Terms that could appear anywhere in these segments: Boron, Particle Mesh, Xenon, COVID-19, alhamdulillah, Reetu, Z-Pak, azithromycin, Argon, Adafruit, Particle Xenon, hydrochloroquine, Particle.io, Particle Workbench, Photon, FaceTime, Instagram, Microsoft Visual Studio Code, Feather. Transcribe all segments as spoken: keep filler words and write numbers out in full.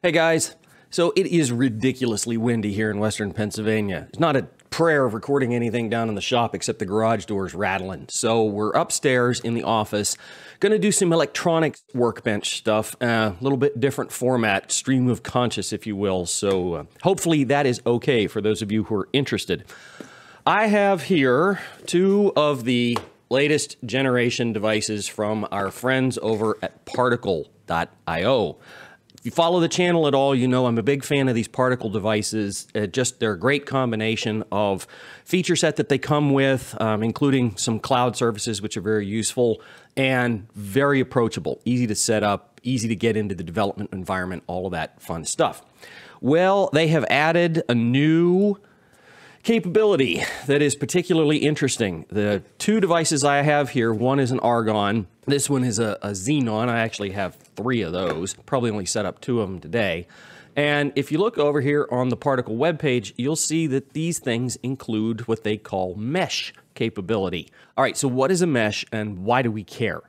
Hey guys, so it is ridiculously windy here in Western Pennsylvania. It's not a prayer of recording anything down in the shop except the garage doors rattling. So we're upstairs in the office, gonna do some electronics workbench stuff, a uh, little bit different format, stream of conscious, if you will. So uh, hopefully that is okay for those of you who are interested. I have here two of the latest generation devices from our friends over at Particle dot i o. If you follow the channel at all, you know I'm a big fan of these particle devices. Uh, just they're a great combination of feature set that they come with, um, including some cloud services, which are very useful and very approachable, easy to set up, easy to get into the development environment, all of that fun stuff. Well, they have added a new capability that is particularly interesting. The two devices I have here, one is an Argon, this one is a, a Xenon. I actually have three of those, probably only set up two of them today. And if you look over here on the Particle webpage, you'll see that these things include what they call mesh capability. All right, so what is a mesh and why do we care?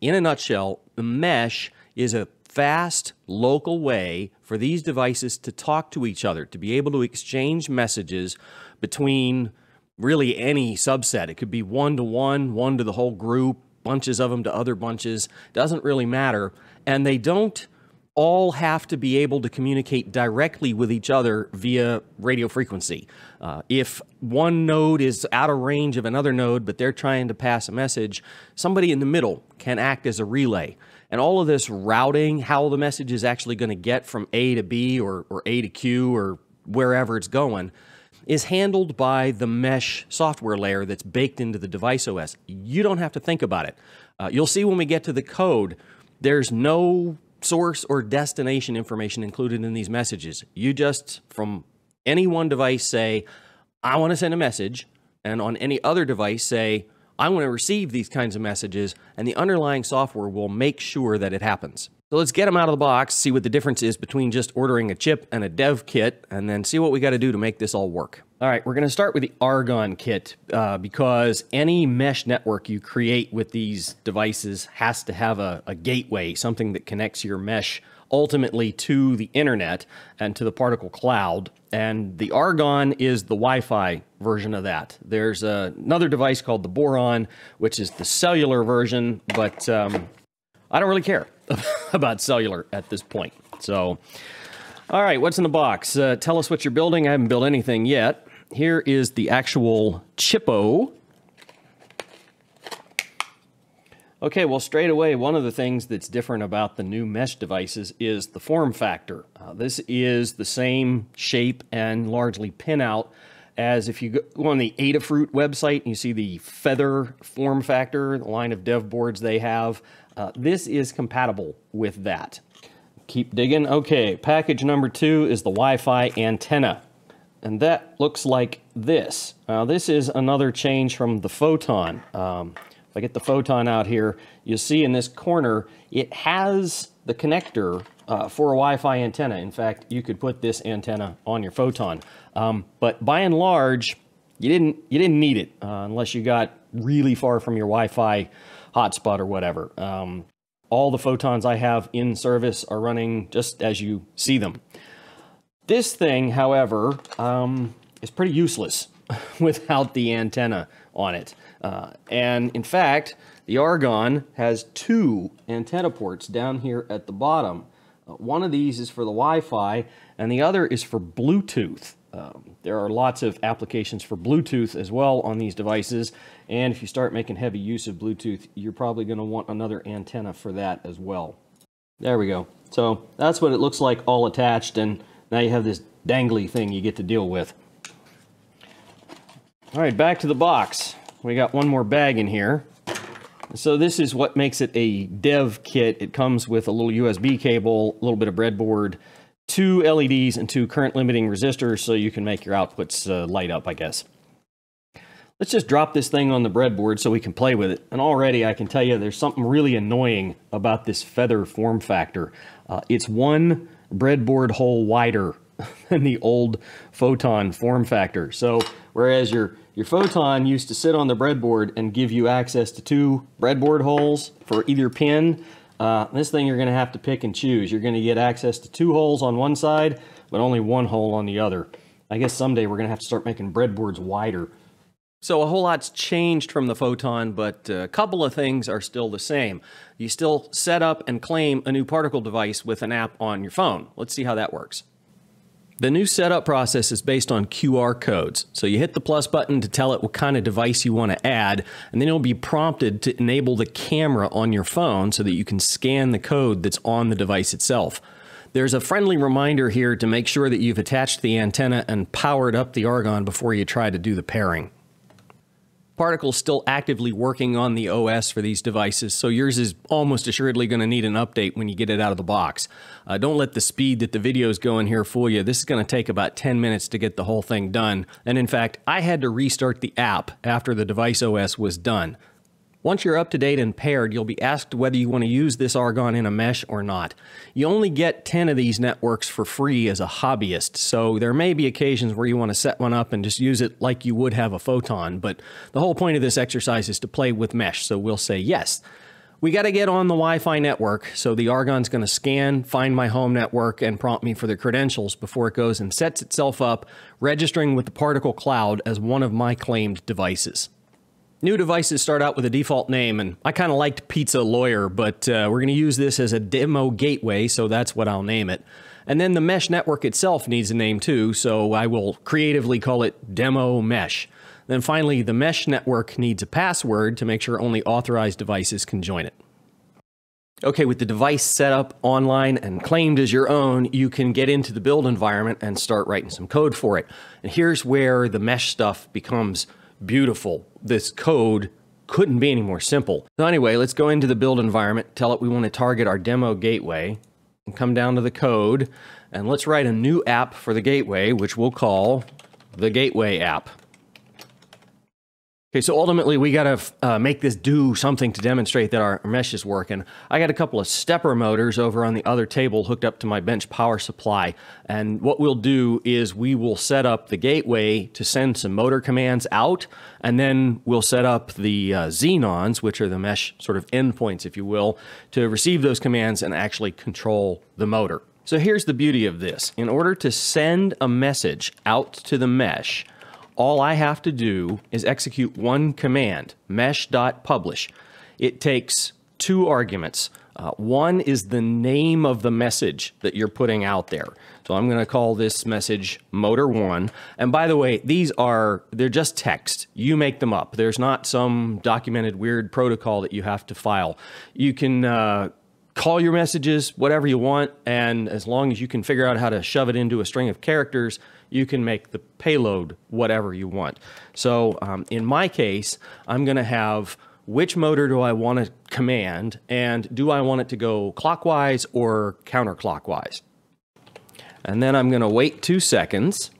In a nutshell, the mesh is a fast, local way for these devices to talk to each other, to be able to exchange messages between really any subset. It could be one-to-one, one to the whole group, bunches of them to other bunches, doesn't really matter. And they don't all have to be able to communicate directly with each other via radio frequency. Uh, if one node is out of range of another node, but they're trying to pass a message, somebody in the middle can act as a relay. And all of this routing, how the message is actually going to get from A to B or, or A to Q or wherever it's going, is handled by the mesh software layer that's baked into the device O S. You don't have to think about it. Uh, you'll see when we get to the code, there's no source or destination information included in these messages. You just, from any one device, say, I want to send a message, and on any other device, say, I want to receive these kinds of messages, and the underlying software will make sure that it happens. So let's get them out of the box, see what the difference is between just ordering a chip and a dev kit, and then see what we got to do to make this all work. All right, we're going to start with the Argon kit, uh, because any mesh network you create with these devices has to have a, a gateway, something that connects your mesh ultimately to the internet and to the particle cloud. And the Argon is the Wi-Fi version of that. There's a, another device called the Boron, which is the cellular version, but um, I don't really care about cellular at this point. So, all right, what's in the box? Uh, tell us what you're building. I haven't built anything yet. Here is the actual chippo. Okay, well, straight away, one of the things that's different about the new mesh devices is the form factor. Uh, this is the same shape and largely pinout as if you go on the Adafruit website and you see the Feather form factor, the line of dev boards they have. Uh, this is compatible with that. Keep digging. Okay, package number two is the Wi-Fi antenna. And that looks like this. Uh, this is another change from the Photon. Um, If I get the Photon out here, you'll see in this corner, it has the connector uh, for a Wi-Fi antenna. In fact, you could put this antenna on your Photon. Um, but by and large, you didn't, you didn't need it uh, unless you got really far from your Wi-Fi hotspot or whatever. Um, all the Photons I have in service are running just as you see them. This thing, however, um, is pretty useless without the antenna on it. Uh, and in fact, the Argon has two antenna ports down here at the bottom. Uh, one of these is for the Wi-Fi and the other is for Bluetooth. Um, there are lots of applications for Bluetooth as well on these devices. And if you start making heavy use of Bluetooth, you're probably going to want another antenna for that as well. There we go. So that's what it looks like all attached. And now you have this dangly thing you get to deal with. All right, back to the box. We got one more bag in here. So this is what makes it a dev kit. It comes with a little U S B cable, a little bit of breadboard, two L E Ds and two current limiting resistors so you can make your outputs uh, light up, I guess. Let's just drop this thing on the breadboard so we can play with it. And already I can tell you there's something really annoying about this Feather form factor. Uh, it's one breadboard hole wider than the old Photon form factor. So whereas your Your Photon used to sit on the breadboard and give you access to two breadboard holes for either pin. Uh, this thing you're going to have to pick and choose. You're going to get access to two holes on one side, but only one hole on the other. I guess someday we're going to have to start making breadboards wider. So a whole lot's changed from the Photon, but a couple of things are still the same. You still set up and claim a new particle device with an app on your phone. Let's see how that works. The new setup process is based on Q R codes. So you hit the plus button to tell it what kind of device you want to add, and then you'll be prompted to enable the camera on your phone so that you can scan the code that's on the device itself. There's a friendly reminder here to make sure that you've attached the antenna and powered up the Argon before you try to do the pairing. Particle's still actively working on the O S for these devices, so yours is almost assuredly going to need an update when you get it out of the box. Uh, don't let the speed that the videos go in here fool you. This is going to take about ten minutes to get the whole thing done. And in fact, I had to restart the app after the device O S was done. Once you're up to date and paired, you'll be asked whether you want to use this Argon in a mesh or not. You only get ten of these networks for free as a hobbyist, so there may be occasions where you want to set one up and just use it like you would have a Photon, but the whole point of this exercise is to play with mesh, so we'll say yes. We got to get on the Wi-Fi network, so the Argon's going to scan, find my home network, and prompt me for the credentials before it goes and sets itself up, registering with the Particle Cloud as one of my claimed devices. New devices start out with a default name, and I kind of liked Pizza Lawyer, but uh, we're going to use this as a demo gateway, so that's what I'll name it. And then the mesh network itself needs a name too, so I will creatively call it Demo Mesh. Then finally, the mesh network needs a password to make sure only authorized devices can join it. Okay, with the device set up online and claimed as your own, you can get into the build environment and start writing some code for it. And here's where the mesh stuff becomes beautiful. This code couldn't be any more simple. So anyway, let's go into the build environment, tell it we want to target our demo gateway, and come down to the code, and let's write a new app for the gateway, which we'll call the gateway app. Okay, so ultimately we got to uh, make this do something to demonstrate that our mesh is working. I got a couple of stepper motors over on the other table hooked up to my bench power supply. And what we'll do is we will set up the gateway to send some motor commands out, and then we'll set up the uh, Xenons, which are the mesh sort of endpoints, if you will, to receive those commands and actually control the motor. So here's the beauty of this. In order to send a message out to the mesh, all I have to do is execute one command, mesh.publish. It takes two arguments. Uh, one is the name of the message that you're putting out there. So I'm going to call this message motor one. And by the way, these are, they're just text. You make them up. There's not some documented weird protocol that you have to file. You can uh, call your messages whatever you want, and as long as you can figure out how to shove it into a string of characters, you can make the payload whatever you want. So um, in my case, I'm going to have which motor do I want to command, and do I want it to go clockwise or counterclockwise? And then I'm going to wait two seconds.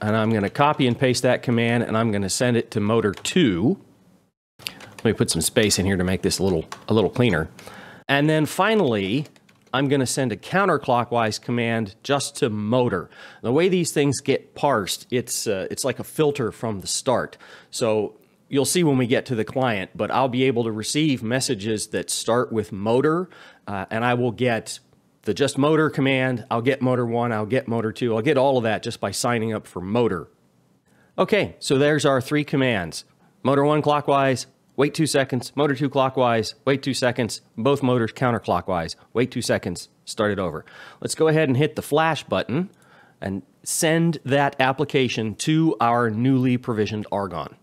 And I'm going to copy and paste that command, and I'm going to send it to motor two. Let me put some space in here to make this a little, a little cleaner. And then finally, I'm going to send a counterclockwise command just to motor. The way these things get parsed, it's, uh, it's like a filter from the start. So you'll see when we get to the client, but I'll be able to receive messages that start with motor, uh, and I will get the just motor command. I'll get motor one, I'll get motor two, I'll get all of that just by signing up for motor. Okay, so there's our three commands. motor one clockwise, wait two seconds, motor two clockwise, wait two seconds, both motors counterclockwise, wait two seconds, start it over. Let's go ahead and hit the flash button and send that application to our newly provisioned Argon.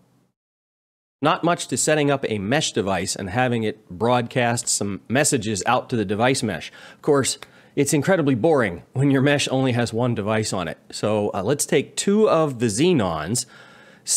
Not much to setting up a mesh device and having it broadcast some messages out to the device mesh. Of course, it's incredibly boring when your mesh only has one device on it. So uh, let's take two of the Xenons,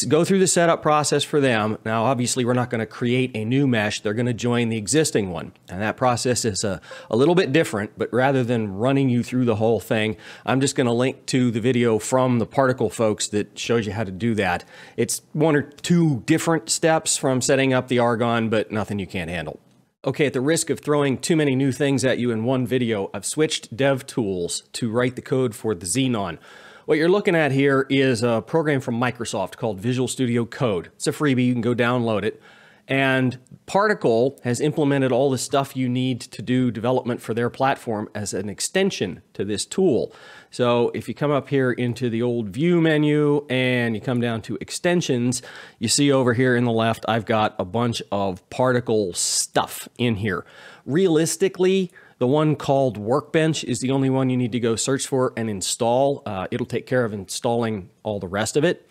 go through the setup process for them. Now, obviously, we're not going to create a new mesh. They're going to join the existing one. And that process is a, a little bit different, but rather than running you through the whole thing, I'm just going to link to the video from the Particle folks that shows you how to do that. It's one or two different steps from setting up the Argon, but nothing you can't handle. Okay, at the risk of throwing too many new things at you in one video, I've switched DevTools to write the code for the Xenon. What you're looking at here is a program from Microsoft called Visual Studio Code. It's a freebie, you can go download it. And Particle has implemented all the stuff you need to do development for their platform as an extension to this tool. So if you come up here into the old view menu and you come down to extensions, you see over here in the left, I've got a bunch of Particle stuff in here. Realistically, the one called Workbench is the only one you need to go search for and install. Uh, it'll take care of installing all the rest of it.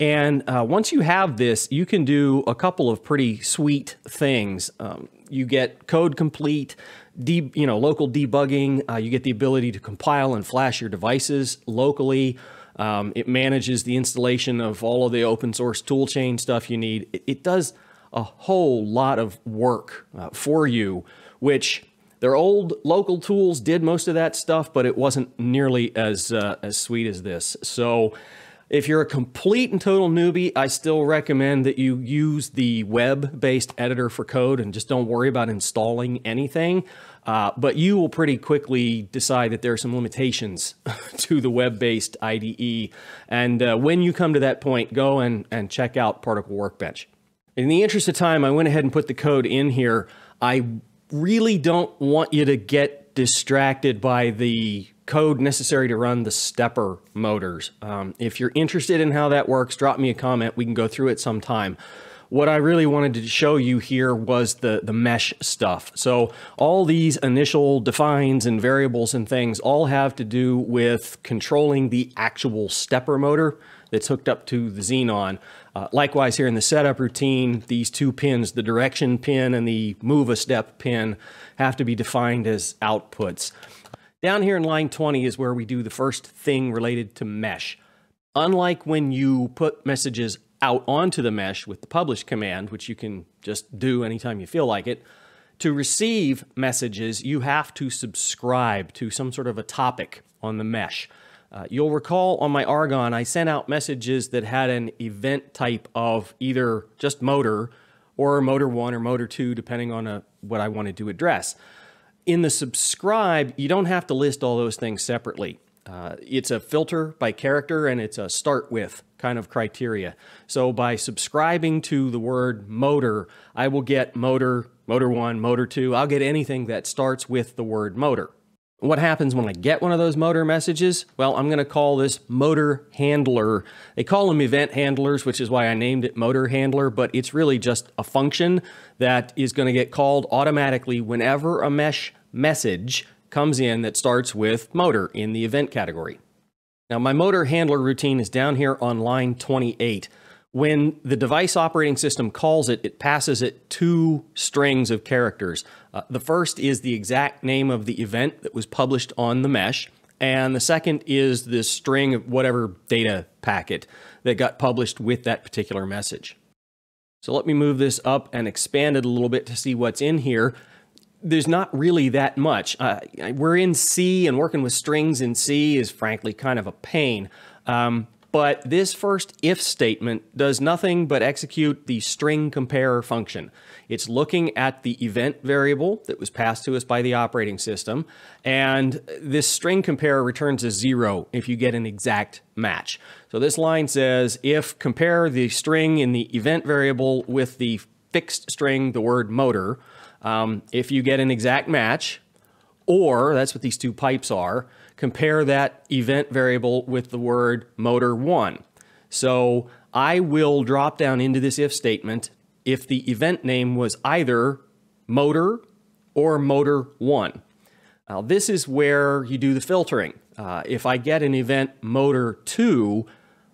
And uh, once you have this, you can do a couple of pretty sweet things. Um, you get code complete, de you know, local debugging. Uh, you get the ability to compile and flash your devices locally. Um, it manages the installation of all of the open source toolchain stuff you need. It, it does a whole lot of work uh, for you, which their old local tools did most of that stuff, but it wasn't nearly as, uh, as sweet as this. So if you're a complete and total newbie, I still recommend that you use the web-based editor for code and just don't worry about installing anything. Uh, but you will pretty quickly decide that there are some limitations to the web-based I D E. And uh, when you come to that point, go and, and check out Particle Workbench. In the interest of time, I went ahead and put the code in here. I really don't want you to get distracted by the code necessary to run the stepper motors. Um, if you're interested in how that works, drop me a comment. We can go through it sometime. What I really wanted to show you here was the, the mesh stuff. So all these initial defines and variables and things all have to do with controlling the actual stepper motor that's hooked up to the Xenon. Uh, likewise, here in the setup routine, these two pins, the direction pin and the move a step pin, have to be defined as outputs. Down here in line twenty is where we do the first thing related to mesh. Unlike when you put messages out onto the mesh with the publish command, which you can just do anytime you feel like it, to receive messages, you have to subscribe to some sort of a topic on the mesh. Uh, you'll recall on my Argon, I sent out messages that had an event type of either just motor or motor one or motor two, depending on a, what I wanted to address. In the subscribe, you don't have to list all those things separately. Uh, it's a filter by character and it's a start with kind of criteria. So by subscribing to the word motor, I will get motor, motor one, motor two. I'll get anything that starts with the word motor. What happens when I get one of those motor messages? Well, I'm going to call this motor handler. They call them event handlers, which is why I named it motor handler, but it's really just a function that is going to get called automatically whenever a mesh message comes in that starts with motor in the event category. Now, my motor handler routine is down here on line twenty-eight. When the device operating system calls it, it passes it two strings of characters. Uh, the first is the exact name of the event that was published on the mesh, and the second is this string of whatever data packet that got published with that particular message. So let me move this up and expand it a little bit to see what's in here. There's not really that much. Uh, we're in C, and working with strings in C is frankly kind of a pain. Um, But this first if statement does nothing but execute the string compare function. It's looking at the event variable that was passed to us by the operating system, and this string compare returns a zero if you get an exact match. So this line says, if compare the string in the event variable with the fixed string, the word motor, um, if you get an exact match, or, that's what these two pipes are, compare that event variable with the word motor one. So I will drop down into this if statement if the event name was either motor or motor one. Now this is where you do the filtering. Uh, if I get an event motor two,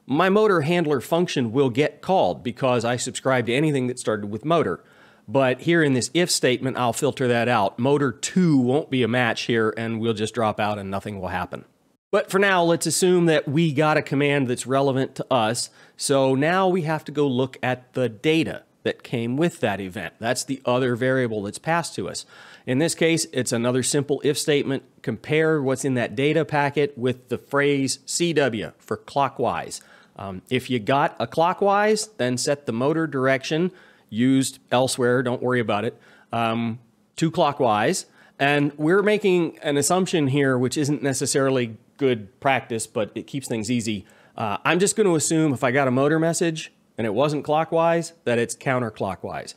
my motor handler function will get called because I subscribe to anything that started with motor. But here in this if statement, I'll filter that out. Motor two won't be a match here, and we'll just drop out and nothing will happen. But for now, let's assume that we got a command that's relevant to us. So now we have to go look at the data that came with that event. That's the other variable that's passed to us. In this case, it's another simple if statement. Compare what's in that data packet with the phrase C W for clockwise. Um, if you got a clockwise, then set the motor direction used elsewhere, don't worry about it, um, to clockwise. And we're making an assumption here, which isn't necessarily good practice, but it keeps things easy. Uh, I'm just going to assume if I got a motor message and it wasn't clockwise, that it's counterclockwise.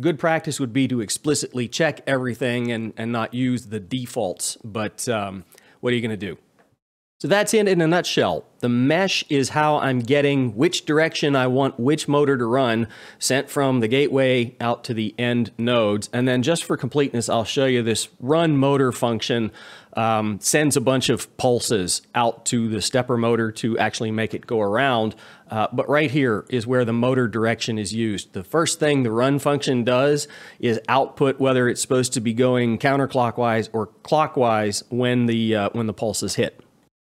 Good practice would be to explicitly check everything and, and not use the defaults, but um, what are you going to do? So that's it in a nutshell. The mesh is how I'm getting which direction I want which motor to run, sent from the gateway out to the end nodes. And then just for completeness, I'll show you this run motor function um, sends a bunch of pulses out to the stepper motor to actually make it go around. Uh, but right here is where the motor direction is used. The first thing the run function does is output whether it's supposed to be going counterclockwise or clockwise when the, uh, when the pulse is hit.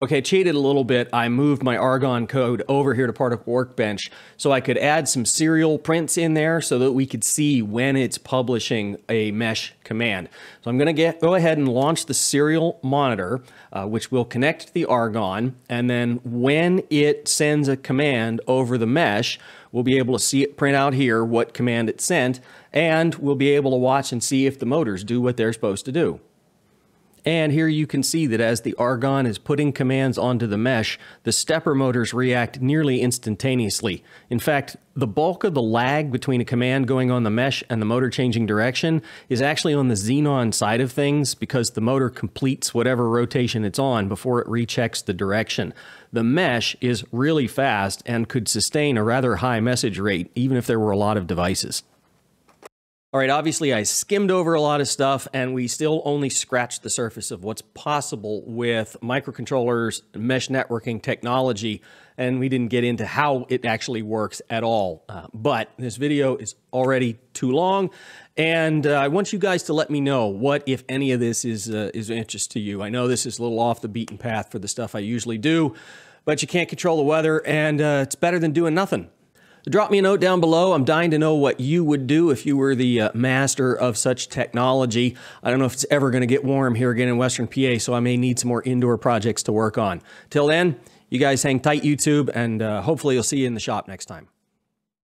Okay, cheated a little bit. I moved my Argon code over here to Particle Workbench so I could add some serial prints in there so that we could see when it's publishing a mesh command. So I'm going to go ahead and launch the serial monitor, uh, which will connect to the Argon, and then when it sends a command over the mesh, we'll be able to see it print out here what command it sent, and we'll be able to watch and see if the motors do what they're supposed to do. And here you can see that as the Argon is putting commands onto the mesh, the stepper motors react nearly instantaneously. In fact, the bulk of the lag between a command going on the mesh and the motor changing direction is actually on the Xenon side of things, because the motor completes whatever rotation it's on before it rechecks the direction. The mesh is really fast and could sustain a rather high message rate, even if there were a lot of devices. All right, obviously I skimmed over a lot of stuff, and we still only scratched the surface of what's possible with microcontrollers, mesh networking technology, and we didn't get into how it actually works at all. Uh, but this video is already too long, and uh, I want you guys to let me know what, if any, of this is, uh, is of interest to you. I know this is a little off the beaten path for the stuff I usually do, but you can't control the weather, and uh, it's better than doing nothing. Drop me a note down below. I'm dying to know what you would do if you were the uh, master of such technology. I don't know if it's ever going to get warm here again in Western P A, so I may need some more indoor projects to work on. Till then, you guys hang tight, YouTube, and uh, hopefully you'll see you in the shop next time.